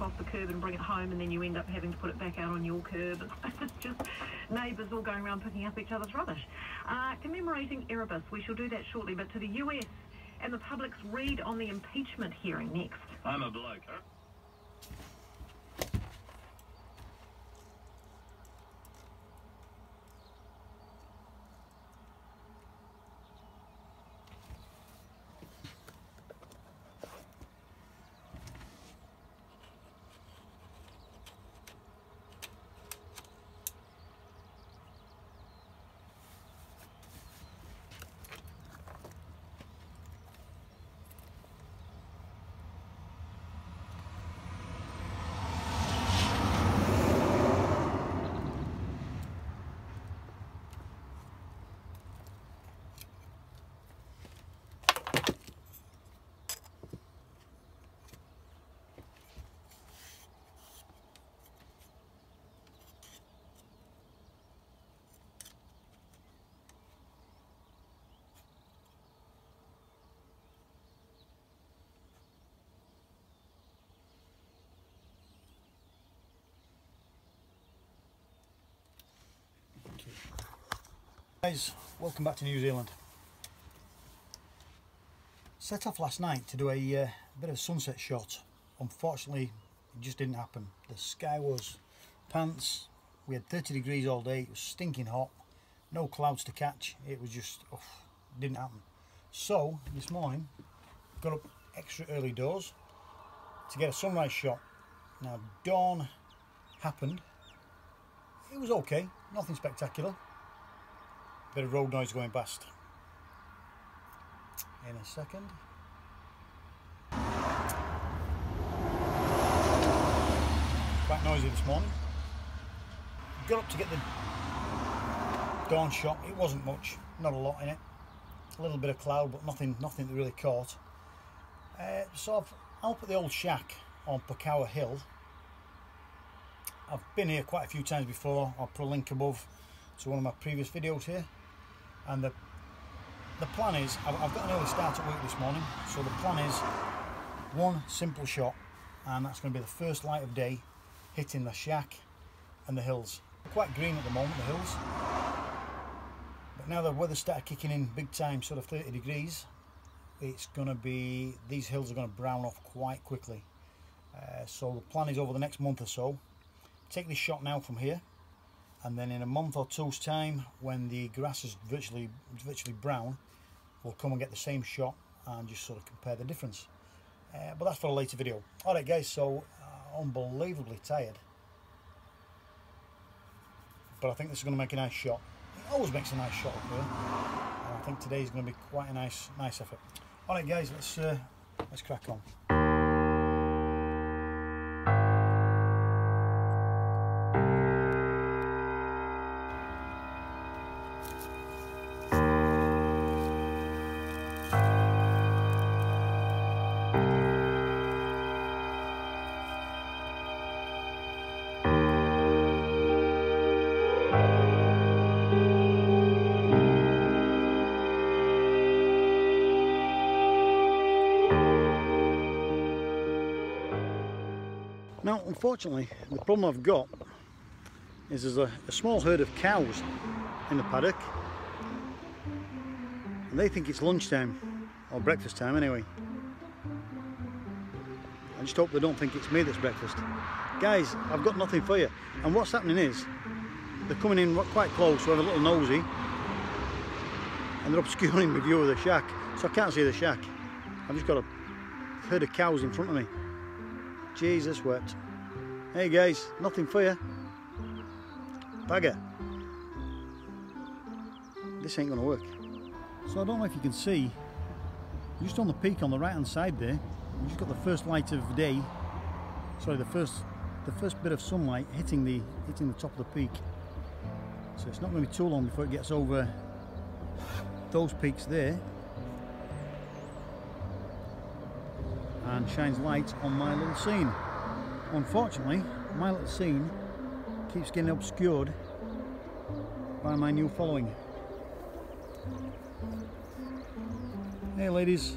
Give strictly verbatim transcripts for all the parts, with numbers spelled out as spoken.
up off the curb and bring it home, and then you end up having to put it back out on your curb. It's just neighbours all going around picking up each other's rubbish. Uh, commemorating Erebus, we shall do that shortly, but to the U S and the public's read on the impeachment hearing next. I'm a bloke, huh? Guys, welcome back to New Zealand. Set off last night to do a uh, bit of sunset shot. Unfortunately, it just didn't happen. The sky was pants. We had thirty degrees all day. It was stinking hot. No clouds to catch. It was just oh, didn't happen. So this morning, got up extra early doors to get a sunrise shot. Now dawn happened. It was okay. Nothing spectacular. Bit of road noise going past in a second. Quite noisy this morning. Got up to get the dawn shot. It wasn't much, not a lot in it. A little bit of cloud, but nothing, nothing that really caught. Uh, so I've, I'll put the old shack on Pukawa Hill. I've been here quite a few times before. I'll put a link above to one of my previous videos here. And the, the plan is, I've, I've got an early start at work this morning, so the plan is one simple shot, and that's going to be the first light of day hitting the shack and the hills. They're quite green at the moment, the hills, but now the weather started kicking in big time, sort of thirty degrees, it's going to be, these hills are going to brown off quite quickly. Uh, so the plan is over the next month or so, take this shot now from here, and then in a month or two's time, when the grass is virtually virtually brown, we'll come and get the same shot and just sort of compare the difference. Uh, but that's for a later video. Alright guys, so uh, unbelievably tired, but I think this is going to make a nice shot. It always makes a nice shot up here, and I think today's going to be quite a nice nice effort. Alright guys, let's uh, let's crack on. Now, unfortunately, the problem I've got is there's a, a small herd of cows in the paddock, and they think it's lunchtime, or breakfast time anyway. I just hope they don't think it's me that's breakfast. Guys, I've got nothing for you. And what's happening is, they're coming in quite close, so I'm a little nosy, and they're obscuring my view of the shack, so I can't see the shack. I've just got a herd of cows in front of me. Jesus wept. Hey guys, nothing for you. Bagger. This ain't gonna work. So I don't know if you can see, just on the peak on the right hand side there, we've just got the first light of the day, sorry, the first the first bit of sunlight hitting the hitting the top of the peak. So it's not gonna be too long before it gets over those peaks there and shines light on my little scene. Unfortunately, my little scene keeps getting obscured by my new following. Hey ladies.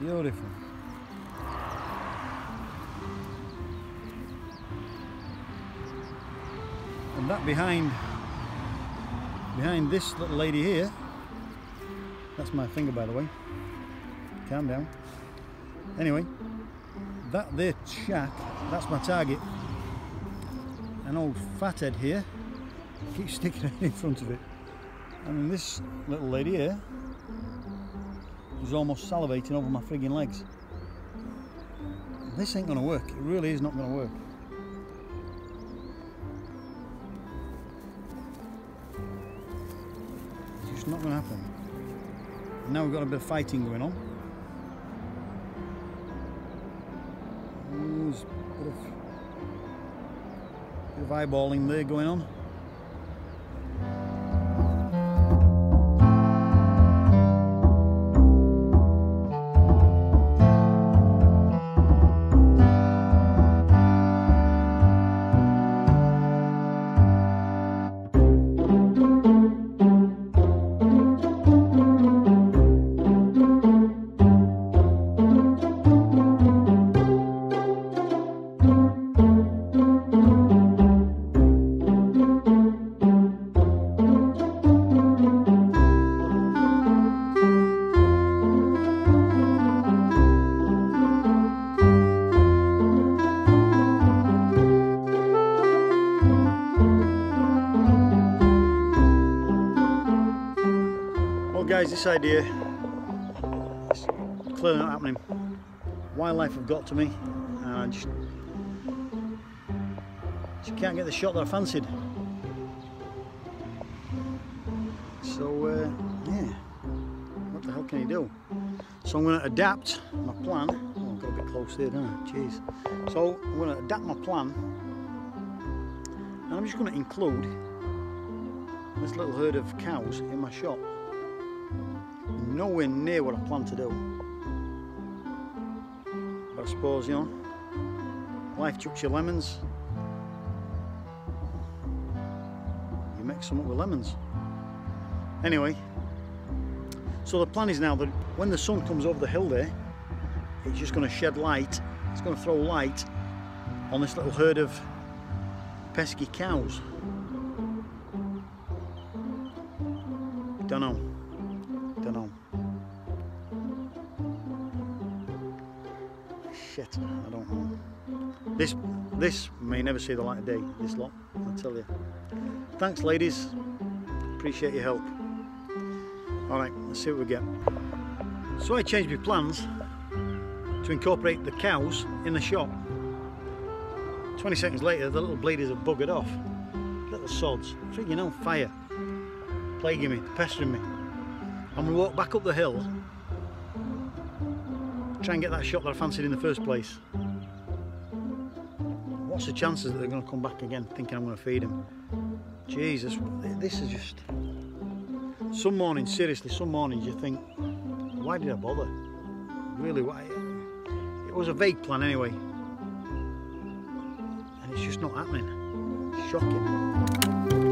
Beautiful. And that behind, behind this little lady here, that's my finger by the way, calm down. Anyway, that there shack, that's my target. An old fathead here keeps sticking in front of it. And this little lady here was almost salivating over my frigging legs. This ain't gonna work, it really is not gonna work. It's just not gonna happen. And now we've got a bit of fighting going on. There's a bit of, bit of eyeballing there going on. Guys, this idea is clearly not happening. Wildlife have got to me and I just, just can't get the shot that I fancied. So uh, yeah, what the hell can you do? So I'm going to adapt my plan. Oh, I've got a bit close there, don't I? Jeez. So I'm going to adapt my plan and I'm just going to include this little herd of cows in my shot. Nowhere near what I plan to do, but I suppose, you know, life chucks you lemons, you mix them up with lemons. Anyway, so the plan is now that when the sun comes over the hill there, it's just going to shed light, it's going to throw light on this little herd of pesky cows. Don't know. Dunno. Shit, I don't know. This this may never see the light of day, this lot, I tell you. Thanks ladies, appreciate your help. Alright, let's see what we get. So I changed my plans to incorporate the cows in the shop. twenty seconds later the little bleeders have buggered off. Little sods, freaking on fire. Plaguing me, pestering me. I'm going to walk back up the hill, try and get that shot that I fancied in the first place. What's the chances that they're going to come back again thinking I'm going to feed them? Jesus, this is just... Some mornings, seriously, some mornings you think, why did I bother? Really, why? It was a vague plan anyway. And it's just not happening. It's shocking. Thank you.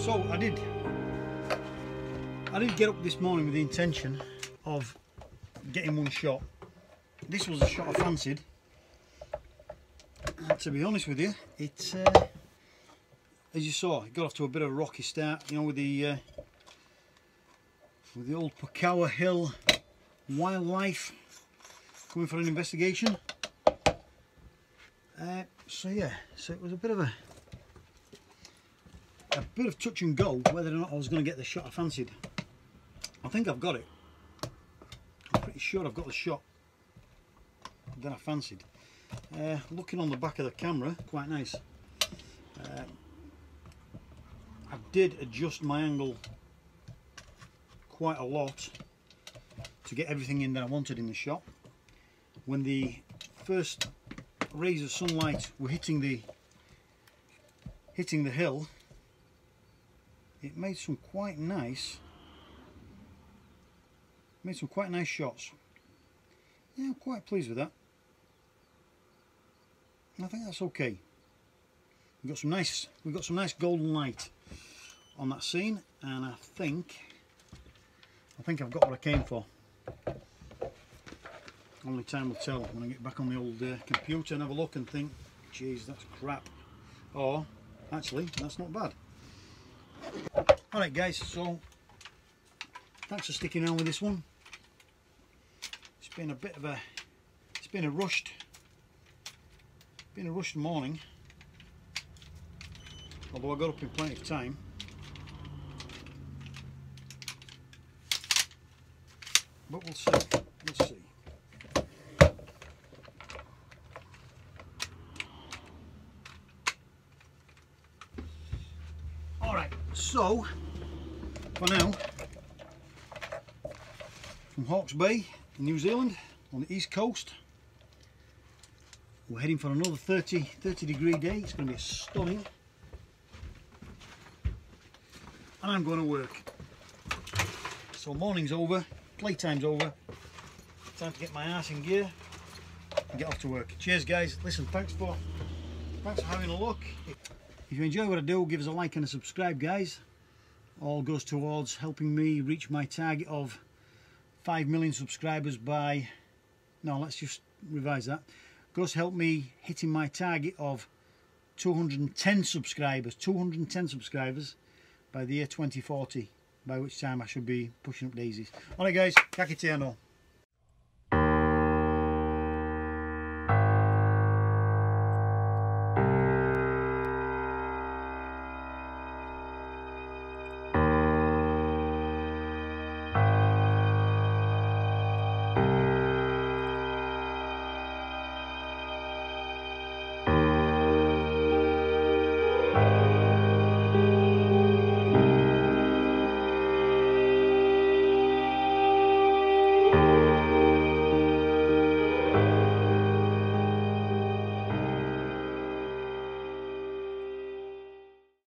So I did I did get up this morning with the intention of getting one shot. This was a shot I fancied, and to be honest with you, it uh, as you saw, it got off to a bit of a rocky start, you know, with the uh, with the old Pukawa Hill wildlife coming for an investigation. Uh, so yeah, so it was a bit of a a bit of touch and go whether or not I was going to get the shot I fancied. I think I've got it. I'm pretty sure I've got the shot that I fancied. Uh, looking on the back of the camera, quite nice. Uh, I did adjust my angle quite a lot to get everything in that I wanted in the shot. When the first rays of sunlight were hitting the hitting the hill, it made some quite nice made some quite nice shots. Yeah, I'm quite pleased with that. And I think that's okay. We've got some nice we've got some nice golden light on that scene, and I think I think I've got what I came for. Only time will tell when I get back on the old uh, computer and have a look and think, geez, that's crap, or actually that's not bad. Alright guys, so thanks for sticking around with this one. It's been a bit of a it's been a rushed been a rushed morning, although I got up in plenty of time. But we'll see, we'll see. So, for now, from Hawke's Bay in New Zealand, on the east coast, we're heading for another thirty, thirty degree day. It's going to be stunning, and I'm going to work. So morning's over, playtime's over, time to get my ass in gear and get off to work. Cheers guys, listen, thanks for, thanks for having a look. If you enjoy what I do, give us a like and a subscribe guys. All goes towards helping me reach my target of five million subscribers by, no let's just revise that, goes to help me hitting my target of two hundred and ten subscribers, two hundred and ten subscribers by the year twenty forty, by which time I should be pushing up daisies. Alright guys, kakiteano.